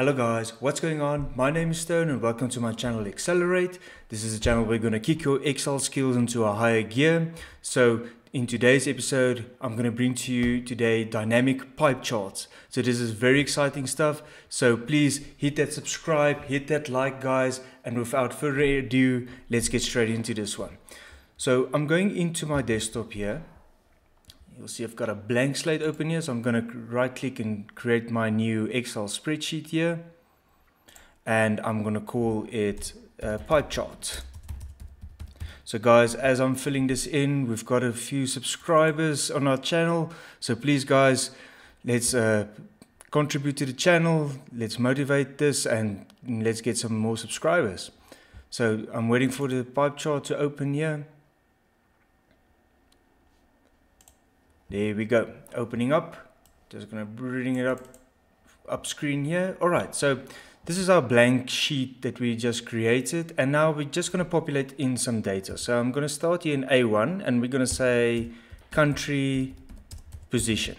Hello guys, what's going on? My name is Stone and welcome to my channel Excelerate. This is a channel where we're going to kick your Excel skills into a higher gear. So in today's episode, I'm going to bring to you today dynamic pipe charts. So this is very exciting stuff. So please hit that subscribe, hit that like guys, and without further ado, let's get straight into this one. So I'm going into my desktop here. You'll see I've got a blank slate open here, so I'm going to right click and create my new Excel spreadsheet here, and I'm going to call it a pipe chart. So guys, as I'm filling this in, we've got a few subscribers on our channel, so please guys, let's contribute to the channel, let's motivate this, and let's get some more subscribers. So I'm waiting for the pipe chart to open here. There we go, opening up, just gonna bring it up screen here. All right, so this is our blank sheet that we just created, and now we're just gonna populate in some data. So I'm gonna start here in A1, and we're gonna say country position.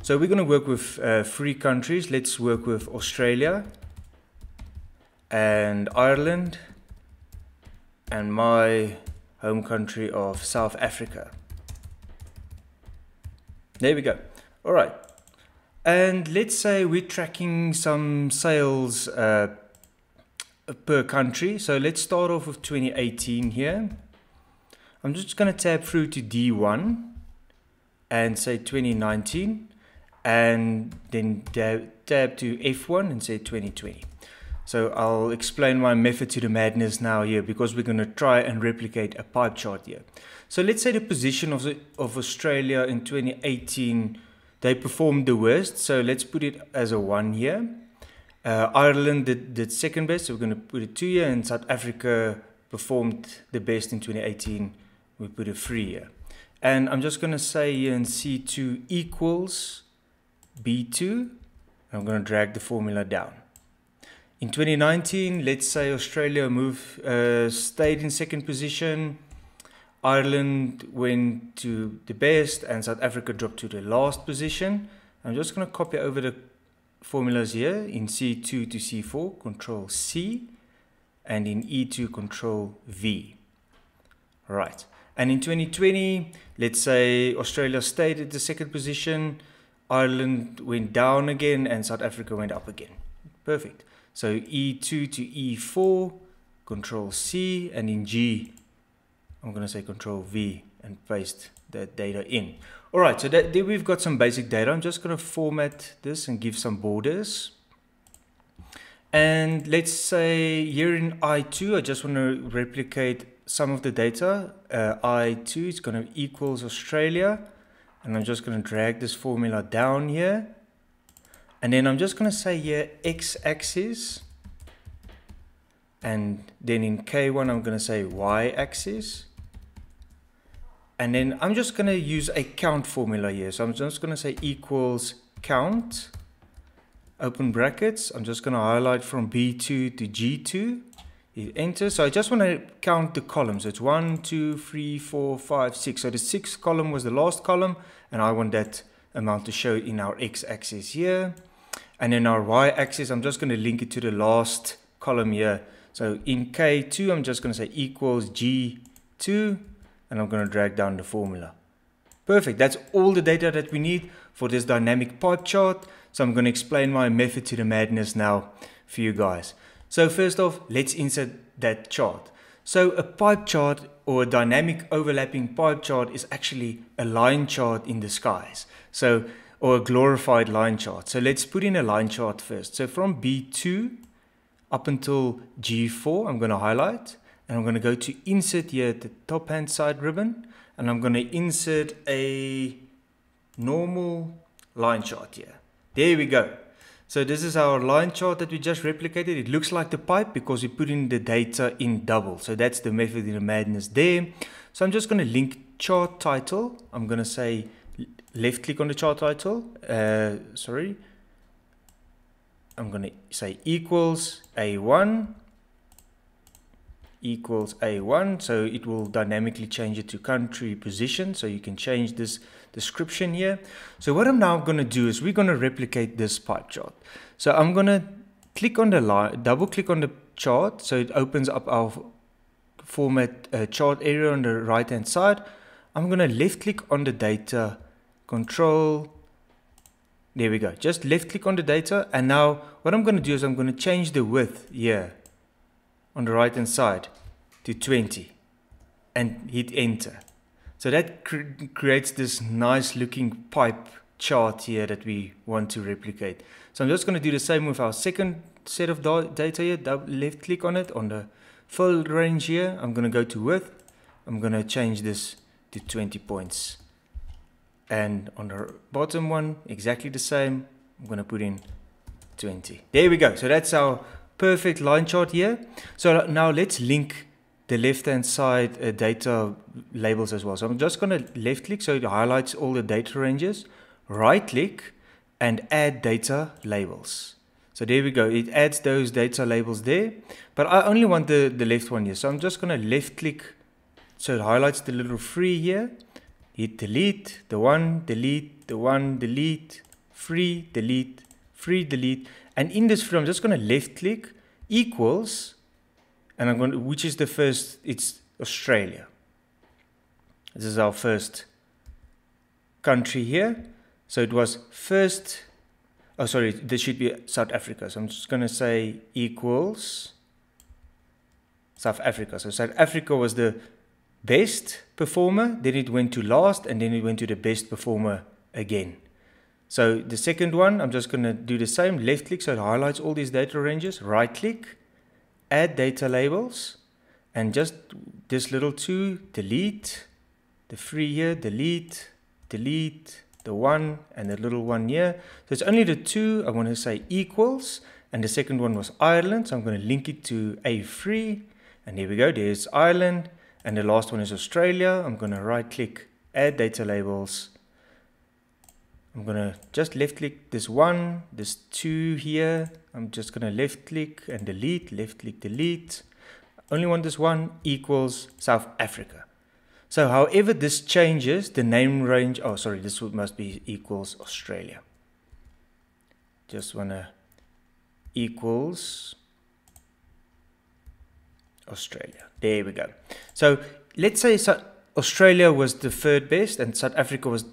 So we're gonna work with 3 countries. Let's work with Australia and Ireland and my home country of South Africa. There we go. All right. And let's say we're tracking some sales per country. So let's start off with 2018 here. I'm just going to tab through to D1 and say 2019, and then tab to F1 and say 2020. So I'll explain my method to the madness now here, because we're going to try and replicate a pipe chart here. So let's say the position of Australia in 2018, they performed the worst. So let's put it as a 1 here. Ireland did second best, so we're going to put a 2 here. And South Africa performed the best in 2018. We put a 3 here. And I'm just going to say here in C2 equals B2. I'm going to drag the formula down. In 2019, let's say Australia stayed in second position, Ireland went to the best, and South Africa dropped to the last position. I'm just going to copy over the formulas here in C2 to C4, Control C, and in E2, Control V. Right. And in 2020, let's say Australia stayed at the second position, Ireland went down again, and South Africa went up again. Perfect. So E2 to E4, Control C, and in G, I'm going to say Control V and paste that data in. All right, so there we've got some basic data. I'm just going to format this and give some borders. And let's say here in I2, I just want to replicate some of the data. I2 is going to equals Australia, and I'm just going to drag this formula down here. And then I'm just going to say here x-axis, and then in K1 I'm going to say y-axis, and then I'm just going to use a count formula here. So I'm just going to say equals count, open brackets, I'm just going to highlight from B2 to G2, you enter. So I just want to count the columns. It's 1, 2, 3, 4, 5, 6. So the 6th column was the last column, and I want that amount to show in our x-axis here. And in our y-axis, I'm just going to link it to the last column here. So in K2, I'm just going to say equals G2, and I'm going to drag down the formula. Perfect. That's all the data that we need for this dynamic pipe chart. So I'm going to explain my method to the madness now for you guys. So first off, let's insert that chart. So a pipe chart, or a dynamic overlapping pipe chart, is actually a line chart in disguise. So, or a glorified line chart. So let's put in a line chart first. So from B2 up until G4, I'm going to highlight, and I'm going to go to insert here at the top hand side ribbon, and I'm going to insert a normal line chart here. There we go. So this is our line chart that we just replicated. It looks like the pipe because we put in the data in double. So that's the method in the madness there. So I'm just going to link chart title. I'm going to say left click on the chart title. I'm going to say equals A1 equals A1, so it will dynamically change it to country position. So you can change this description here. So what I'm now going to do is we're going to replicate this pie chart. So I'm going to click on the line, double click on the chart, so it opens up our format chart area on the right hand side. I'm going to left click on the data, control, there we go. Just left click on the data, and now what I'm going to do is I'm going to change the width here on the right hand side to 20 and hit enter. So that creates this nice looking pipe chart here that we want to replicate. So I'm just going to do the same with our second set of data here. Left click on it on the fill range here. I'm going to go to width. I'm going to change this to 20 points. And on the bottom one, exactly the same, I'm going to put in 20. There we go. So that's our perfect line chart here. So now let's link the left-hand side data labels as well. So I'm just going to left-click so it highlights all the data ranges, right-click, and add data labels. So there we go. It adds those data labels there. But I only want the left one here. So I'm just going to left-click so it highlights the little free here. Hit delete, the one, delete, the one, delete, free, delete, free, delete. And in this free, I'm just going to left click equals, and I'm going to, which is the first, it's Australia. This is our first country here. So it was first, oh, sorry, this should be South Africa. So I'm just going to say equals South Africa. So South Africa was the best performer, then it went to last, and then it went to the best performer again. So the second one, I'm just going to do the same, left click, so it highlights all these data ranges, right click, add data labels, and just this little two, delete, the three here, delete, delete, the one, and the little one here. So it's only the two, I want to say equals, and the second one was Ireland, so I'm going to link it to A3, and there we go, there's Ireland. And the last one is Australia. I'm going to right click, add data labels. I'm going to just left click this one, this two here. I'm just going to left click and delete, left click, delete. Only want this one equals South Africa. So however this changes, the name range, oh, sorry, this must be equals Australia. Just want to equals Australia. There we go. So let's say Australia was the third best and South Africa was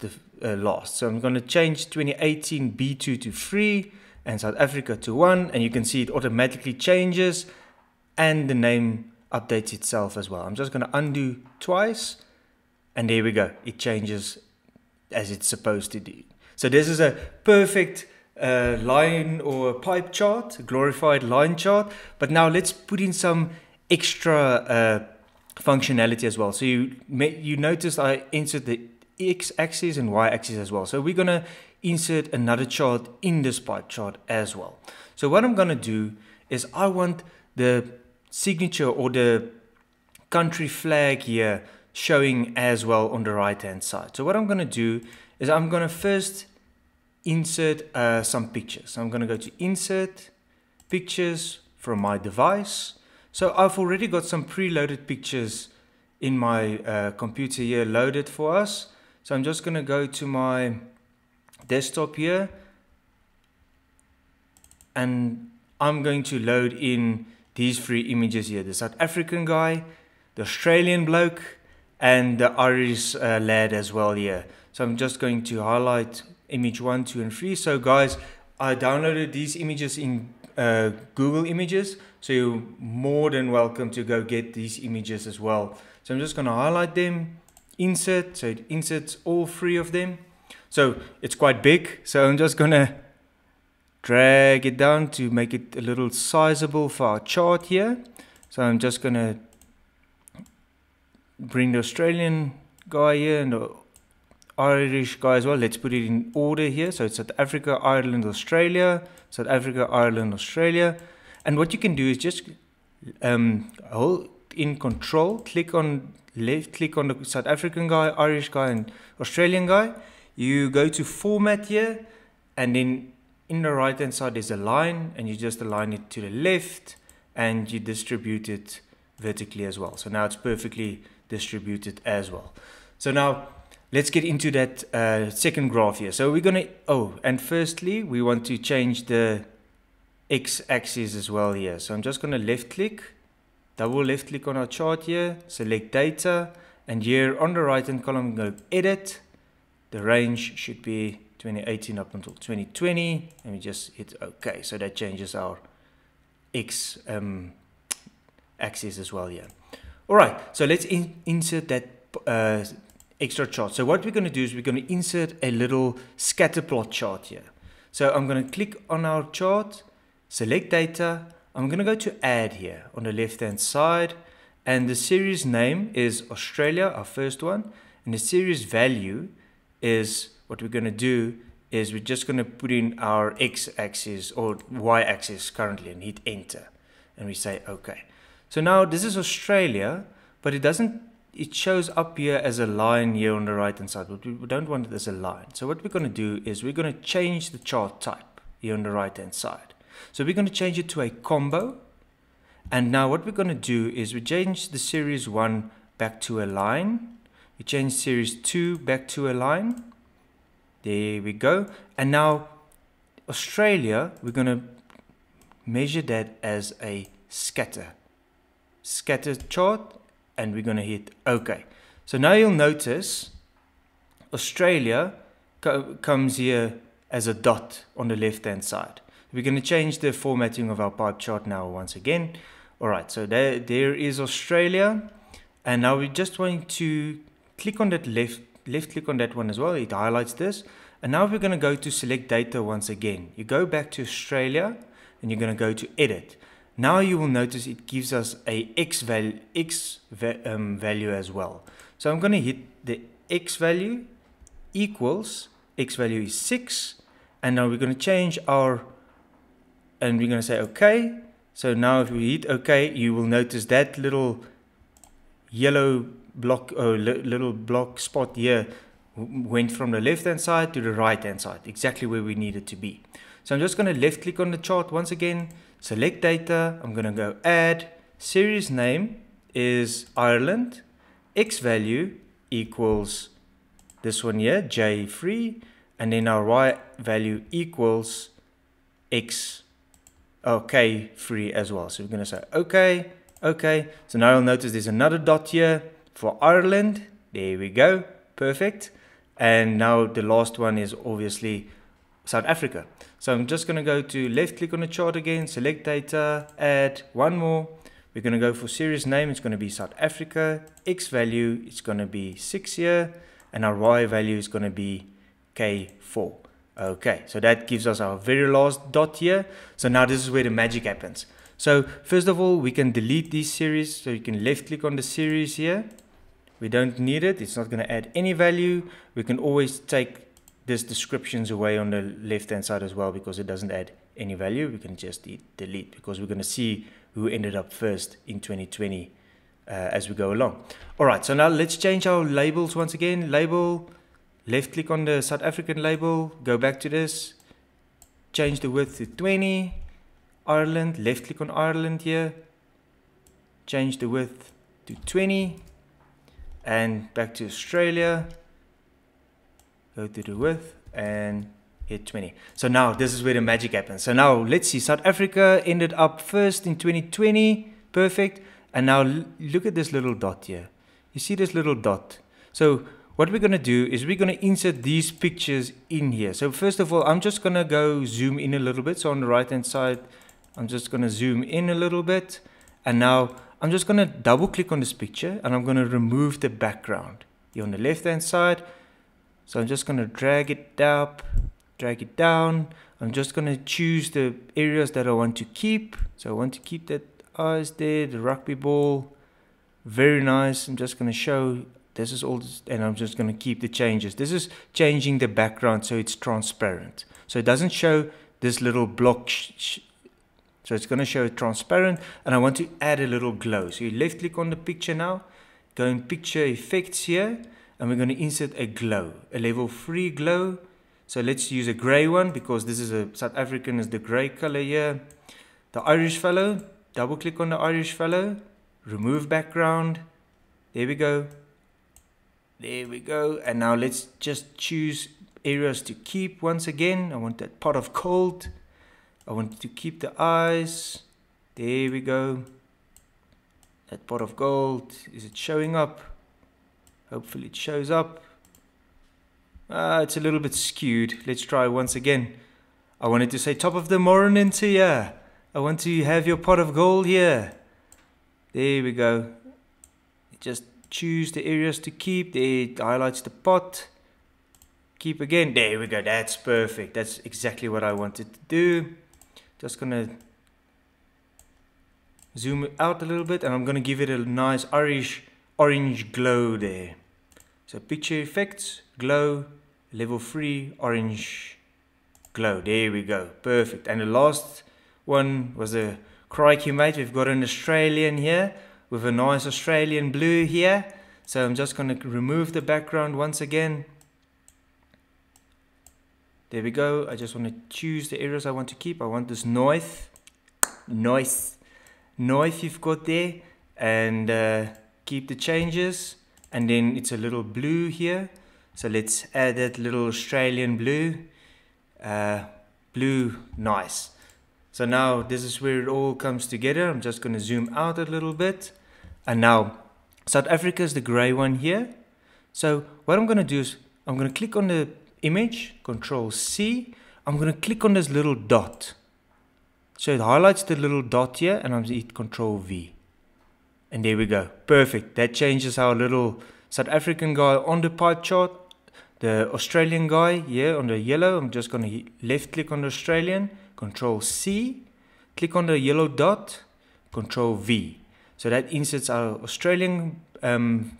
the last. So I'm going to change 2018 B2 to 3 and South Africa to 1, and you can see it automatically changes and the name updates itself as well. I'm just going to undo twice, and there we go. It changes as it's supposed to do. So this is a perfect line or pipe chart, glorified line chart. But now let's put in some extra functionality as well. So you noticed I insert the x-axis and y-axis as well. So we're going to insert another chart in this pipe chart as well. So what I'm going to do is I want the signature or the country flag here showing as well on the right-hand side. So what I'm going to do is I'm going to first insert some pictures. So I'm going to go to insert pictures from my device. So I've already got some preloaded pictures in my computer here loaded for us. So I'm just going to go to my desktop here, and I'm going to load in these three images here, the South African guy, the Australian bloke, and the Irish lad as well here. So I'm just going to highlight image 1, 2, and 3. So guys, I downloaded these images in Google Images, so you're more than welcome to go get these images as well. So I'm just going to highlight them, insert, so it inserts all three of them. So it's quite big, so I'm just going to drag it down to make it a little sizable for our chart here. So I'm just going to bring the Australian guy here and the Irish guy as well. Let's put it in order here. So it's South Africa, Ireland, Australia, South Africa, Ireland, Australia. And what you can do is just hold in control, click on left, click on the South African guy, Irish guy, and Australian guy. You go to format here, and then in the right hand side there's a line, and you just align it to the left and you distribute it vertically as well. So now it's perfectly distributed as well. So now let's get into that second graph here. So we're going to, and firstly, we want to change the x-axis as well here. So I'm just going to left click, double left click on our chart here, select data, and here on the right hand column, go edit. The range should be 2018 up until 2020, and we just hit OK. So that changes our x axis as well here. All right, so let's insert that extra chart. So what we're going to do is we're going to insert a little scatter plot chart here. So I'm going to click on our chart, select data. I'm going to go to add here on the left hand side, and the series name is Australia, our first one, and the series value is, what we're going to do is we're just going to put in our x-axis or y-axis currently and hit enter, and we say okay. So now this is Australia, but it doesn't, it shows up here as a line here on the right hand side, but we don't want it as a line. So what we're going to do is we're going to change the chart type here on the right hand side. So we're going to change it to a combo, and now what we're going to do is we change the series 1 back to a line, we change series 2 back to a line. There we go. And now Australia, we're going to measure that as a scatter chart, and we're going to hit OK. So now you'll notice Australia comes here as a dot on the left hand side. We're going to change the formatting of our pipe chart now once again. All right, so there is Australia, and now we're just going to click on that left click on that one as well, it highlights this. And now we're going to go to select data once again. You go back to Australia and you're going to go to edit. Now you will notice it gives us a x value as well. So I'm going to hit the x value equals, x value is 6, and now we're going to change our, and we're going to say okay. So now if we hit okay, you will notice that little yellow block, little block spot here went from the left hand side to the right hand side, exactly where we need it to be. So I'm just going to left click on the chart once again, select data, I'm going to go add, series name is Ireland, x value equals this one here, J3, and then our y value equals x, K3 as well. So we're going to say okay, okay. So now you'll notice there's another dot here for Ireland, there we go, perfect. And now the last one is obviously South Africa. So I'm just going to go to left click on the chart again, select data, add one more. We're going to go for series name, it's going to be South Africa, x value, it's going to be 6 here, and our y value is going to be K4. Okay, so that gives us our very last dot here. So now this is where the magic happens. So first of all, we can delete these series, so you can left click on the series here. We don't need it, it's not going to add any value. We can always take these descriptions away on the left hand side as well, because it doesn't add any value. We can just delete, because we're going to see who ended up first in 2020 as we go along. All right, so now let's change our labels once again. Label, left click on the South African label, go back to this, change the width to 20, Ireland, left click on Ireland here, change the width to 20, and back to Australia, go to the width and hit 20. So now this is where the magic happens. So now let's see, South Africa ended up first in 2020, perfect. And now look at this little dot here, you see this little dot. So what we're going to do is we're going to insert these pictures in here. So first of all, I'm just going to go zoom in a little bit. So on the right hand side, I'm just going to zoom in a little bit, and now I'm just going to double click on this picture, and I'm going to remove the background here on the left hand side. So I'm just going to drag it up, drag it down. I'm just going to choose the areas that I want to keep. So I want to keep that eyes there, the rugby ball. Very nice. I'm just going to show this is all, and I'm just going to keep the changes. This is changing the background so it's transparent. So it doesn't show this little block. So it's going to show it transparent, and I want to add a little glow. So you left click on the picture now, go in picture effects here, and we're going to insert a glow, a level 3 glow. So let's use a gray one, because this is a South African is the gray color here. The Irish fellow, double click on the Irish fellow, remove background. There we go. There we go. And now let's just choose areas to keep once again. I want that pot of gold. I want to keep the eyes. There we go. That pot of gold. Is it showing up? Hopefully it shows up. It's a little bit skewed. Let's try once again. I wanted to say top of the morning to ya. I want to have your pot of gold here. There we go. Just choose the areas to keep. It highlights the pot. Keep again. There we go. That's perfect. That's exactly what I wanted to do. Just gonna zoom out a little bit, and I'm gonna give it a nice orange glow there. So picture effects, glow, level 3, orange glow. There we go. Perfect. And the last one was a crikey mate. We've got an Australian here with a nice Australian blue here. So I'm just gonna remove the background once again. There we go. I just want to choose the areas I want to keep. I want this north you've got there, and keep the changes. And then it's a little blue here, so let's add that little Australian blue. Nice. So now this is where it all comes together. I'm just going to zoom out a little bit, and now South Africa is the grey one here. So what I'm going to do is I'm going to click on the image, Control C. I'm going to click on this little dot, so it highlights the little dot here, and I'm going to hit Control V. And there we go. Perfect. That changes our little South African guy on the pie chart. The Australian guy here on the yellow. I'm just going to left click on the Australian. Control C. Click on the yellow dot. Control V. So that inserts our Australian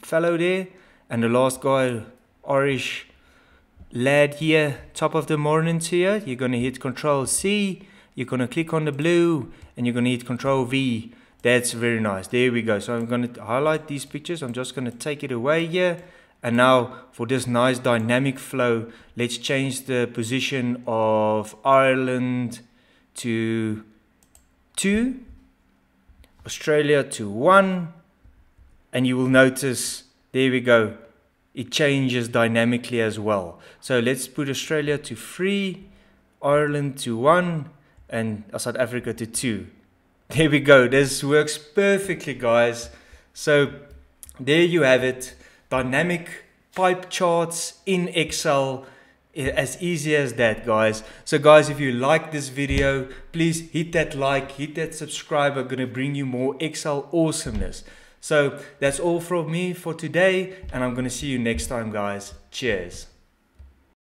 fellow there. And the last guy, Irish lad here, top of the morning here. You're going to hit Control C. You're going to click on the blue. And you're going to hit Control V. That's very nice. There we go. So I'm going to highlight these pictures. I'm just going to take it away here. And now for this nice dynamic flow, let's change the position of Ireland to 2, Australia to 1. And you will notice, there we go, it changes dynamically as well. So let's put Australia to 3, Ireland to 1, and South Africa to 2. There we go. This works perfectly, guys. So there you have it. Dynamic pipe charts in Excel. As easy as that, guys. So guys, if you like this video, please hit that like, hit that subscribe. I'm going to bring you more Excel awesomeness. So that's all from me for today, and I'm going to see you next time, guys. Cheers.